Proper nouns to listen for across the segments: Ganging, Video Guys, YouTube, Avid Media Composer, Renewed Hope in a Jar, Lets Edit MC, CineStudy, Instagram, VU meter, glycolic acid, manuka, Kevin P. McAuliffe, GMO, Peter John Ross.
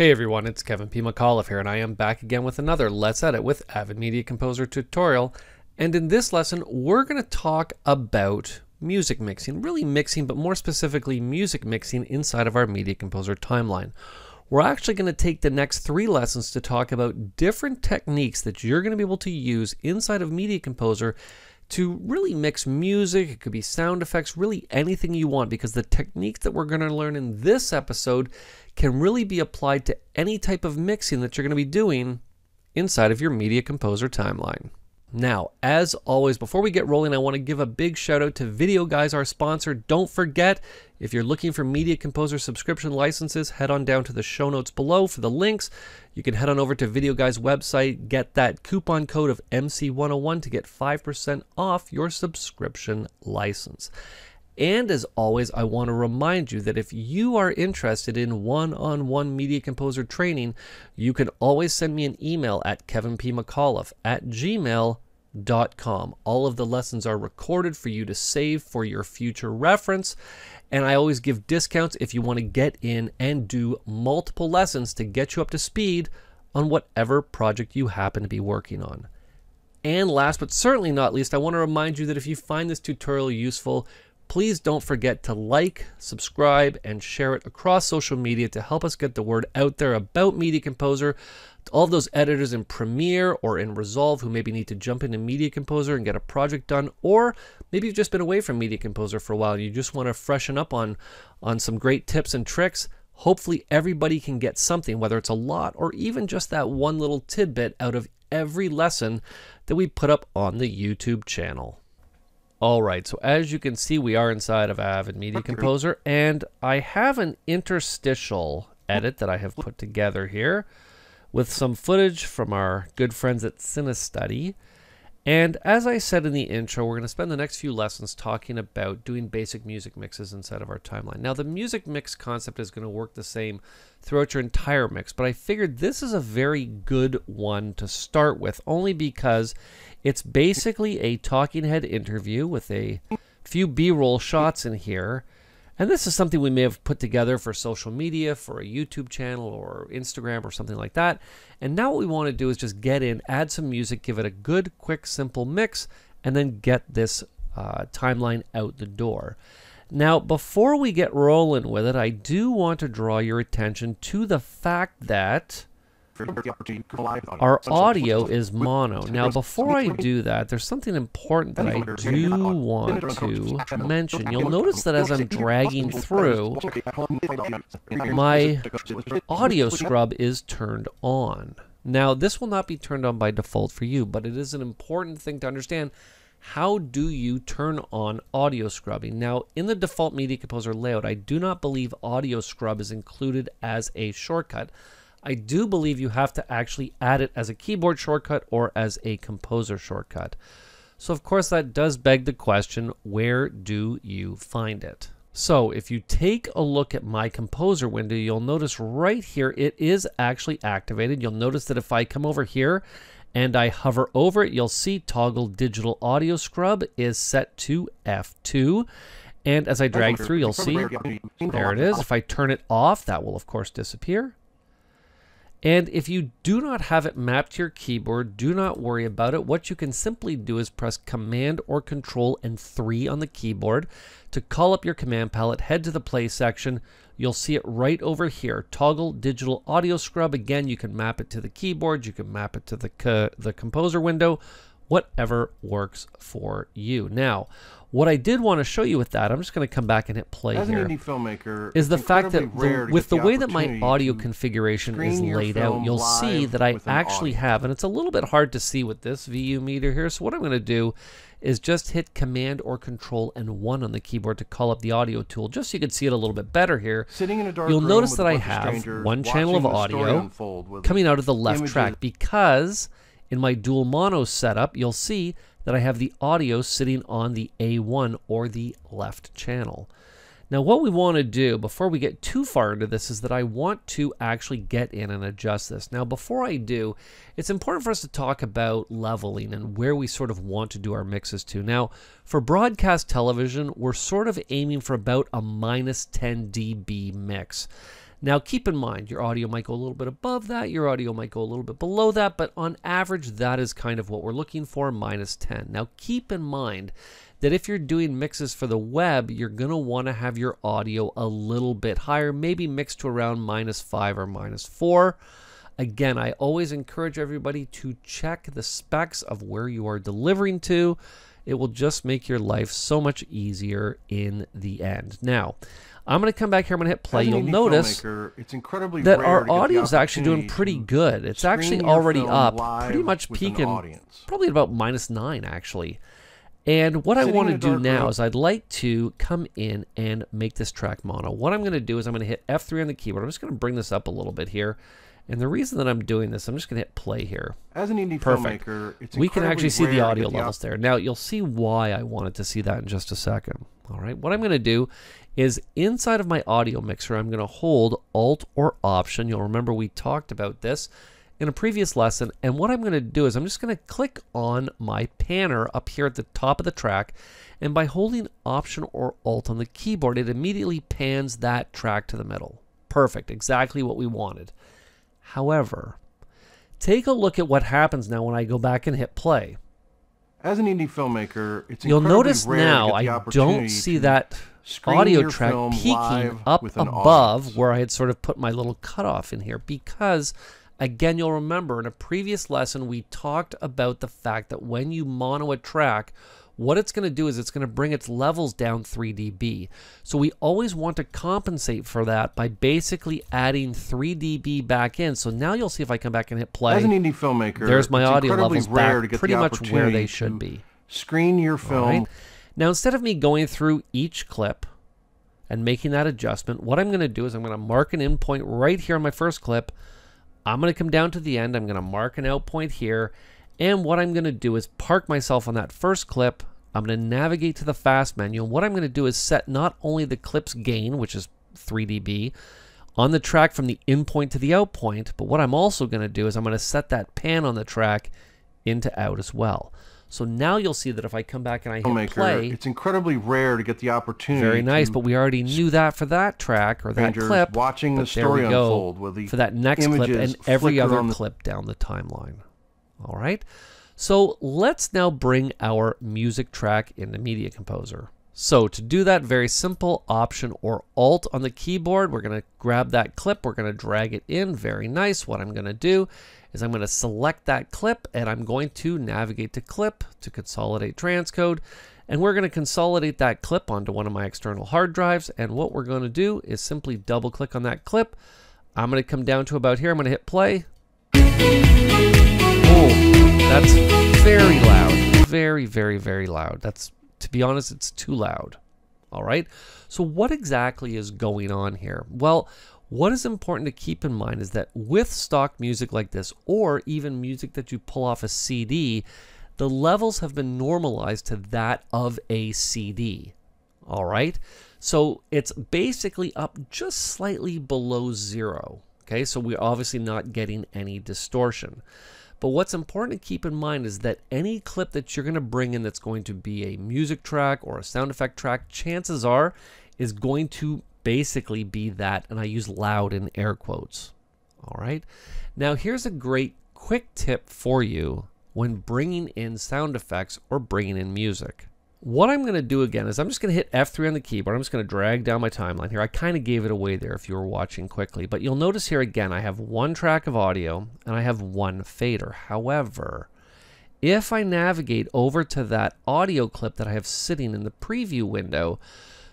Hey everyone, it's Kevin P. McAuliffe here, and I am back again with another Let's Edit with Avid Media Composer tutorial. And in this lesson, we're going to talk about music mixing, really mixing, but more specifically music mixing inside of our Media Composer timeline. We're actually going to take the next three lessons to talk about different techniques that you're going to be able to use inside of Media Composer to really mix music. It could be sound effects, really anything you want, because the techniques that we're going to learn in this episode can really be applied to any type of mixing that you're going to be doing inside of your Media Composer timeline. Now, as always, before we get rolling, I want to give a big shout out to Video Guys, our sponsor. Don't forget, if you're looking for Media Composer subscription licenses, head on down to the show notes below for the links. You can head on over to Video Guys' website, get that coupon code of MC101 to get 5% off your subscription license. And as always, I want to remind you that if you are interested in one-on-one Media Composer training, you can always send me an email at kevinpmcauliffe@gmail.com. All of the lessons are recorded for you to save for your future reference. And I always give discounts if you want to get in and do multiple lessons to get you up to speed on whatever project you happen to be working on. And last but certainly not least, I want to remind you that if you find this tutorial useful, please don't forget to like, subscribe, and share it across social media to help us get the word out there about Media Composer. To all those editors in Premiere or in Resolve who maybe need to jump into Media Composer and get a project done, or maybe you've just been away from Media Composer for a while and you just want to freshen up on some great tips and tricks. Hopefully everybody can get something, whether it's a lot or even just that one little tidbit out of every lesson that we put up on the YouTube channel. Alright, so as you can see, we are inside of Avid Media Composer, and I have an interstitial edit that I have put together here with some footage from our good friends at CineStudy. And as I said in the intro, we're going to spend the next few lessons talking about doing basic music mixes inside of our timeline. Now, the music mix concept is going to work the same throughout your entire mix, but I figured this is a very good one to start with, only because it's basically a talking head interview with a few B-roll shots in here. And this is something we may have put together for social media, for a YouTube channel or Instagram or something like that. And now what we want to do is just get in, add some music, give it a good, quick, simple mix, and then get this timeline out the door. Now, before we get rolling with it, I do want to draw your attention to the fact that our audio is mono. Now, before I do that, there's something important that I do want to mention. You'll notice that as I'm dragging through, my audio scrub is turned on. Now, this will not be turned on by default for you, but it is an important thing to understand. How do you turn on audio scrubbing? Now, in the default Media Composer layout, I do not believe audio scrub is included as a shortcut. I do believe you have to actually add it as a keyboard shortcut or as a composer shortcut. So of course that does beg the question, where do you find it? So if you take a look at my composer window, you'll notice right here it is actually activated. You'll notice that if I come over here and I hover over it, you'll see toggle digital audio scrub is set to F2. And as I drag through, you'll see, there it is. If I turn it off, that will of course disappear. And if you do not have it mapped to your keyboard, do not worry about it. What you can simply do is press Command or Control and 3 on the keyboard to call up your command palette, head to the play section. You'll see it right over here. Toggle digital audio scrub. Again, you can map it to the keyboard. You can map it to the composer window, whatever works for you. Now, what I did want to show you with that, I'm just going to come back and hit play here, is the fact that with the way that my audio configuration is laid out, you'll see that I actually have, and it's a little bit hard to see with this VU meter here, so what I'm going to do is just hit Command or Control and 1 on the keyboard to call up the audio tool, just so you can see it a little bit better here. You'll notice that I have one channel of audio coming out of the left track, because in my dual mono setup, you'll see that I have the audio sitting on the A1 or the left channel. Now what we want to do before we get too far into this is that I want to actually get in and adjust this. Now before I do, it's important for us to talk about leveling and where we sort of want to do our mixes to. Now for broadcast television, we're sort of aiming for about a -10 dB mix. Now keep in mind, your audio might go a little bit above that, your audio might go a little bit below that, but on average that is kind of what we're looking for, minus 10. Now keep in mind that if you're doing mixes for the web, you're going to want to have your audio a little bit higher, maybe mixed to around minus 5 or minus 4. Again, I always encourage everybody to check the specs of where you are delivering to. It will just make your life so much easier in the end. Now, I'm going to come back here. I'm going to hit play. You'll notice that our audio is actually doing pretty good. It's actually already up, pretty much peaking, probably about minus 9 actually. And what I want to do now is I'd like to come in and make this track mono. What I'm going to do is I'm going to hit F3 on the keyboard. I'm just going to bring this up a little bit here. And the reason that I'm doing this, I'm just going to hit play here. As an indie filmmaker, it's we can actually see the audio levels there. Now, you'll see why I wanted to see that in just a second. All right, what I'm going to do is inside of my audio mixer, I'm going to hold Alt or Option. You'll remember we talked about this in a previous lesson. And what I'm going to do is I'm just going to click on my panner up here at the top of the track. And by holding Option or Alt on the keyboard, it immediately pans that track to the middle. Perfect, exactly what we wanted. However, take a look at what happens now when I go back and hit play. As an indie filmmaker, it's you'll notice now I don't see that audio track peaking up above where I had sort of put my little cutoff in here because, again, you'll remember in a previous lesson we talked about the fact that when you mono a track, what it's going to do is it's going to bring its levels down 3 dB. So we always want to compensate for that by basically adding 3 dB back in. So now you'll see if I come back and hit play. As an indie filmmaker, there's my audio levels back pretty much where they should be. Screen your film. Right? Now instead of me going through each clip and making that adjustment, what I'm going to do is I'm going to mark an in point right here on my first clip. I'm going to come down to the end. I'm going to mark an out point here. And what I'm going to do is park myself on that first clip. I'm going to navigate to the fast menu. And what I'm going to do is set not only the clip's gain, which is 3 dB, on the track from the in point to the out point, but what I'm also going to do is I'm going to set that pan on the track into out as well. So now you'll see that if I come back and I hit play, it's incredibly rare to get the opportunity. Very nice, but we already knew that for that track or that clip. Watching the story unfold for that next clip and every other clip down the timeline. All right, so let's now bring our music track into Media Composer. So to do that, very simple, Option or Alt on the keyboard. We're going to grab that clip. We're going to drag it in. Very nice. What I'm going to do is I'm going to select that clip, and I'm going to navigate to clip to consolidate transcode. And we're going to consolidate that clip onto one of my external hard drives. And what we're going to do is simply double click on that clip. I'm going to come down to about here. I'm going to hit play. That's very loud, very, very, very loud. That's, to be honest, it's too loud. All right, so what exactly is going on here? Well, what is important to keep in mind is that with stock music like this, or even music that you pull off a CD, the levels have been normalized to that of a CD. All right, so it's basically up just slightly below 0. Okay, so we're obviously not getting any distortion. But what's important to keep in mind is that any clip that you're going to bring in that's going to be a music track or a sound effect track, chances are, is going to basically be that, and I use loud in air quotes. All right. Now here's a great quick tip for you when bringing in sound effects or bringing in music. What I'm going to do again is I'm just going to hit F3 on the keyboard. I'm just going to drag down my timeline here. I kind of gave it away there if you were watching quickly, but you'll notice here again, I have one track of audio and I have one fader. However, if I navigate over to that audio clip that I have sitting in the preview window,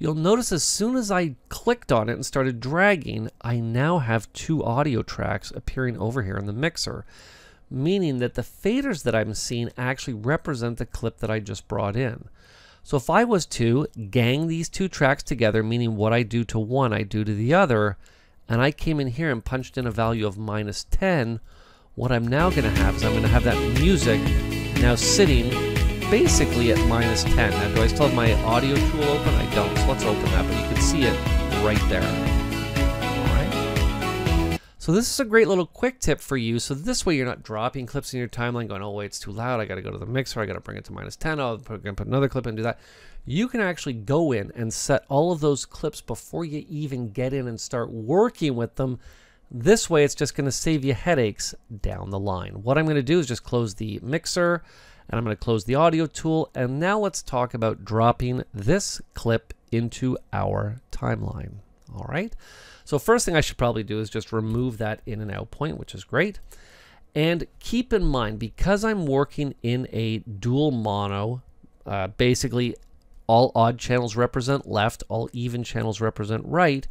you'll notice as soon as I clicked on it and started dragging, I now have two audio tracks appearing over here in the mixer, meaning that the faders that I'm seeing actually represent the clip that I just brought in. So if I was to gang these two tracks together, meaning what I do to one, I do to the other, and I came in here and punched in a value of minus 10, what I'm now going to have is I'm going to have that music now sitting basically at minus 10. Now, do I still have my audio tool open? I don't. So let's open that, but you can see it right there. So So this is a great little quick tip for you. So this way you're not dropping clips in your timeline going, oh wait, it's too loud. I got to go to the mixer. I got to bring it to -10. I'm going to put another clip and do that. You can actually go in and set all of those clips before you even get in and start working with them. This way it's just going to save you headaches down the line. What I'm going to do is just close the mixer and I'm going to close the audio tool. And now let's talk about dropping this clip into our timeline. All right. So first thing I should probably do is just remove that in and out point, which is great. And keep in mind, because I'm working in a dual mono, basically all odd channels represent left, all even channels represent right.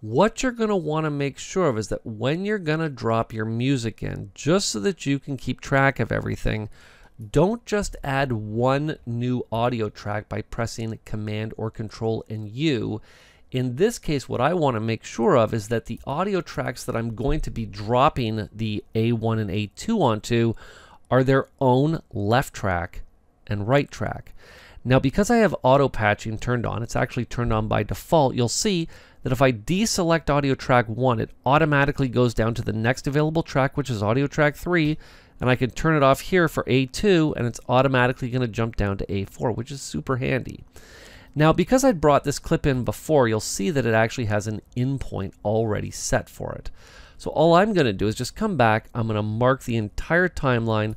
What you're going to want to make sure of is that when you're going to drop your music in, just so that you can keep track of everything, don't just add one new audio track by pressing Command or Control and U. In this case, what I want to make sure of is that the audio tracks that I'm going to be dropping the A1 and A2 onto are their own left track and right track. Now, because I have auto patching turned on, it's actually turned on by default, you'll see that if I deselect audio track 1, it automatically goes down to the next available track, which is audio track 3, and I can turn it off here for A2, and it's automatically going to jump down to A4, which is super handy. Now, because I brought this clip in before, you'll see that it actually has an in point already set for it. So all I'm going to do is just come back, I'm going to mark the entire timeline,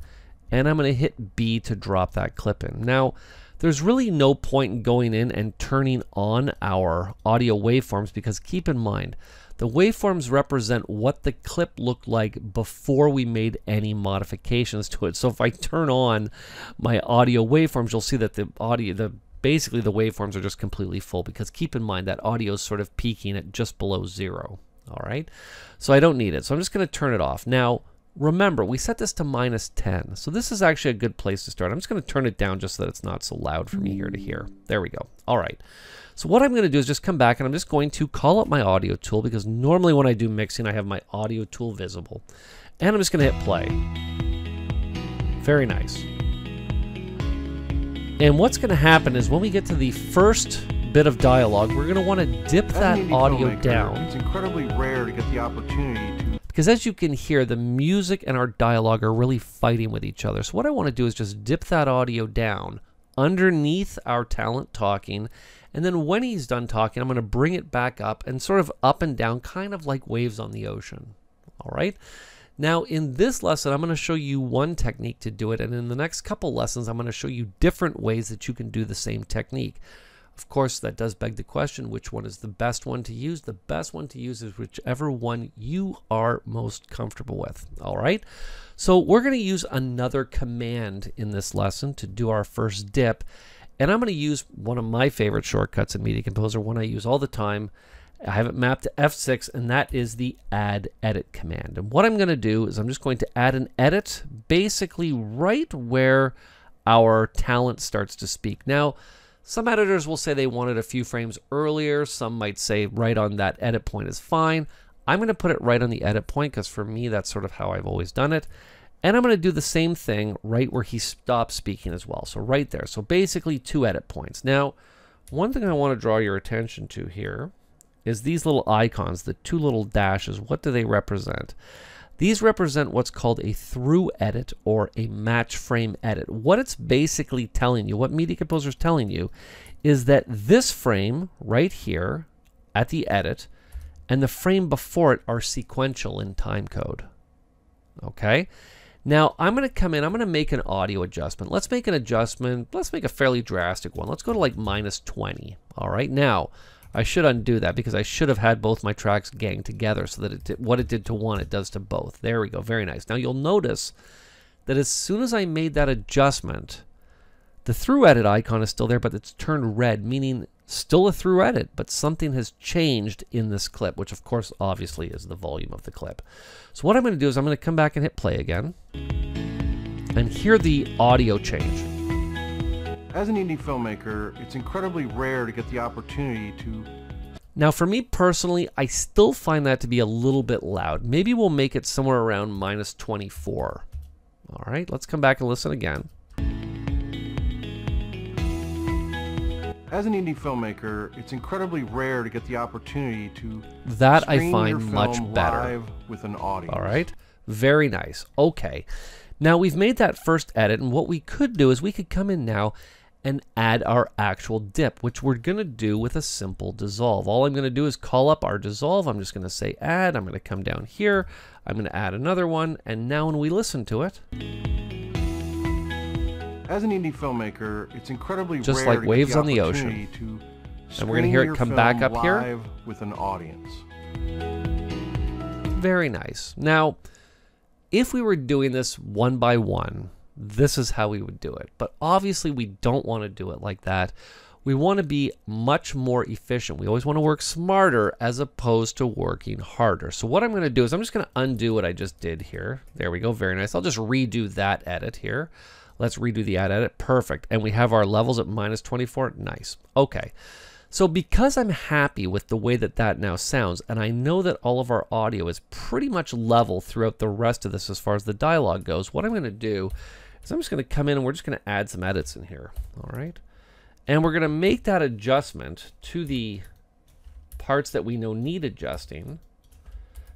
and I'm going to hit B to drop that clip in. Now, there's really no point in going in and turning on our audio waveforms, because keep in mind, the waveforms represent what the clip looked like before we made any modifications to it. So if I turn on my audio waveforms, you'll see that the audio, basically the waveforms are just completely full, because keep in mind that audio is sort of peaking at just below zero. All right, so I don't need it. So I'm just going to turn it off. Now, remember, we set this to -10. So this is actually a good place to start. I'm just going to turn it down just so that it's not so loud from ear to here. There we go. All right. So what I'm going to do is just come back and I'm just going to call up my audio tool, because normally when I do mixing, I have my audio tool visible, and I'm just going to hit play. Very nice. And what's going to happen is when we get to the first bit of dialogue, we're going to want to dip that audio down. It's incredibly rare to get the opportunity to. Because as you can hear, the music and our dialogue are really fighting with each other. So what I want to do is just dip that audio down underneath our talent talking. And then when he's done talking, I'm going to bring it back up and sort of up and down, kind of like waves on the ocean. All right. Now, in this lesson, I'm going to show you one technique to do it, and in the next couple lessons, I'm going to show you different ways that you can do the same technique. Of course, that does beg the question, which one is the best one to use? The best one to use is whichever one you are most comfortable with, all right? So we're going to use another command in this lesson to do our first dip, and I'm going to use one of my favorite shortcuts in Media Composer, one I use all the time. I have it mapped to F6, and that is the add edit command. And what I'm going to do is I'm just going to add an edit basically right where our talent starts to speak. Now, some editors will say they wanted a few frames earlier. Some might say right on that edit point is fine. I'm going to put it right on the edit point, because for me, that's sort of how I've always done it. And I'm going to do the same thing right where he stops speaking as well. So right there. So basically 2 edit points. Now, one thing I want to draw your attention to here is these little icons, the 2 little dashes. What do they represent? These represent what's called a through edit or a match frame edit. What it's basically telling you, what Media Composer is telling you, is that this frame right here at the edit and the frame before it are sequential in time code. Okay? Now, I'm going to come in, I'm going to make an audio adjustment. Let's make an adjustment. Let's make a fairly drastic one. Let's go to like -20. All right? Now, I should undo that, because I should have had both my tracks gang together, so that it did, what it did to one, it does to both. There we go. Very nice. Now you'll notice that as soon as I made that adjustment, the through edit icon is still there, but it's turned red, meaning still a through edit, but something has changed in this clip, which of course obviously is the volume of the clip. So what I'm going to do is I'm going to come back and hit play again and hear the audio change. As an indie filmmaker, it's incredibly rare to get the opportunity to. Now, for me personally, I still find that to be a little bit loud. Maybe we'll make it somewhere around -24. All right, let's come back and listen again. As an indie filmmaker, it's incredibly rare to get the opportunity to that I find much better live with an audience. All right, very nice. Okay, now we've made that first edit, and what we could do is we could come in now and add our actual dip, which we're gonna do with a simple dissolve. All I'm gonna do is call up our dissolve. I'm just gonna say add. I'm gonna come down here. I'm gonna add another one, and now when we listen to it. As an indie filmmaker, it's incredibly rare just like waves on the ocean. And we're gonna hear it come back up here with an audience. Very nice. Now, if we were doing this one by one, this is how we would do it. But obviously we don't want to do it like that. We want to be much more efficient. We always want to work smarter as opposed to working harder. So what I'm going to do is I'm just going to undo what I just did here. There we go. Very nice. I'll just redo that edit here. Let's redo the ad edit. Perfect. And we have our levels at -24. Nice. Okay. So because I'm happy with the way that that now sounds, and I know that all of our audio is pretty much level throughout the rest of this as far as the dialogue goes, what I'm going to do is I'm just going to come in and we're just going to add some edits in here. All right. And we're going to make that adjustment to the parts that we know need adjusting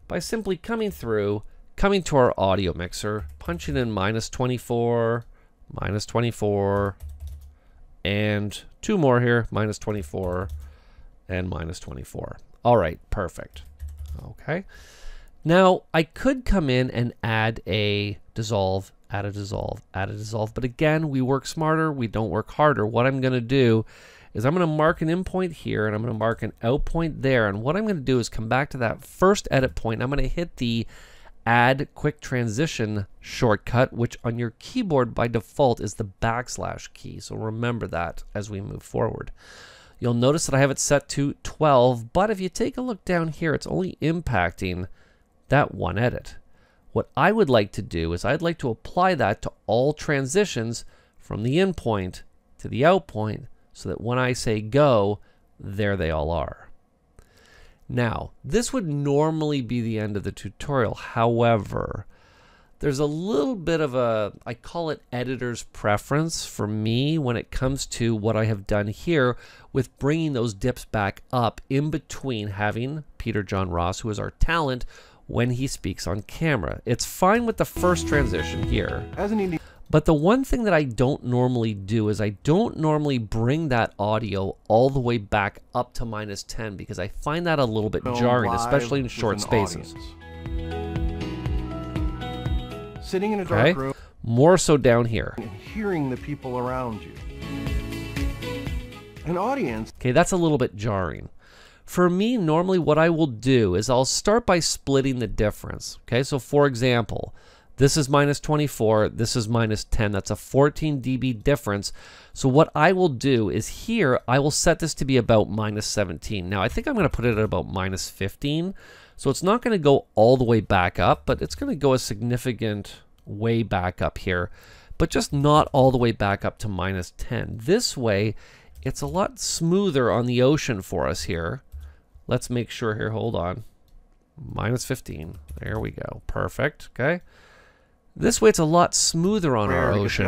by simply coming through, coming to our audio mixer, punching in -24, and two more here, -24 and -24. All right, perfect. Okay, now I could come in and add a dissolve, add a dissolve, add a dissolve, but again, we work smarter, we don't work harder. What I'm gonna do is I'm gonna mark an in point here and I'm gonna mark an out point there, and what I'm gonna do is come back to that first edit point. I'm gonna hit the Add Quick Transition shortcut, which on your keyboard by default is the backslash key. So remember that as we move forward. You'll notice that I have it set to 12, but if you take a look down here, it's only impacting that one edit. What I would like to do is I'd like to apply that to all transitions from the in point to the out point so that when I say go, there they all are. Now, this would normally be the end of the tutorial. However, there's a little bit of a, I call it editor's preference for me when it comes to what I have done here with bringing those dips back up in between having Peter John Ross, who is our talent, when he speaks on camera. It's fine with the first transition here. But the one thing that I don't normally do is I don't normally bring that audio all the way back up to -10 because I find that a little bit jarring, especially in short spaces. Audience. Sitting in a dark room. More so down here. And hearing the people around you. An audience. Okay, that's a little bit jarring. For me, normally what I will do is I'll start by splitting the difference. Okay, so for example, this is -24, this is -10. That's a 14 dB difference. So what I will do is here, I will set this to be about -17. Now I think I'm gonna put it at about -15. So it's not gonna go all the way back up, but it's gonna go a significant way back up here, but just not all the way back up to -10. This way, it's a lot smoother on the ocean for us here. Let's make sure here, hold on. -15, there we go, perfect, okay. This way it's a lot smoother on our ocean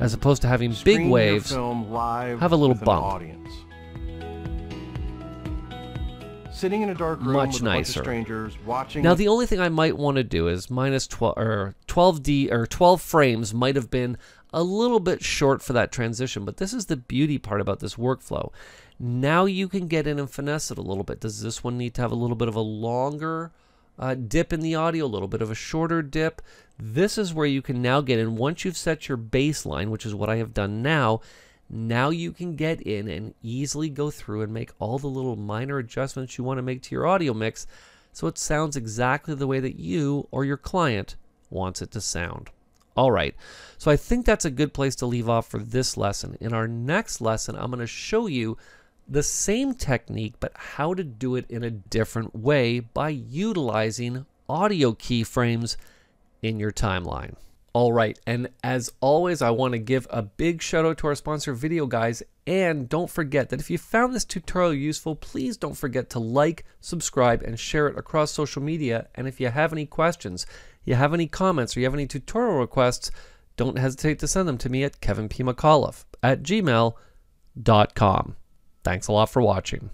as opposed to having big waves have a little bump. Sitting in a dark room much nicer. Now the only thing I might want to do is -12 frames might have been a little bit short for that transition, but this is the beauty part about this workflow. Now you can get in and finesse it a little bit. Does this one need to have a little bit of a longer dip in the audio, a little bit of a shorter dip? This is where you can now get in. Once you've set your baseline, which is what I have done now, now you can get in and easily go through and make all the little minor adjustments you want to make to your audio mix so it sounds exactly the way that you or your client wants it to sound. All right, so I think that's a good place to leave off for this lesson. In our next lesson, I'm going to show you the same technique, but how to do it in a different way by utilizing audio keyframes in your timeline. All right, and as always, I want to give a big shout out to our sponsor, Video Guys, and don't forget that if you found this tutorial useful, please don't forget to like, subscribe, and share it across social media. And if you have any questions, you have any comments, or you have any tutorial requests, don't hesitate to send them to me at kevinpmcauliffe@gmail.com. avidmedia.com. Thanks a lot for watching.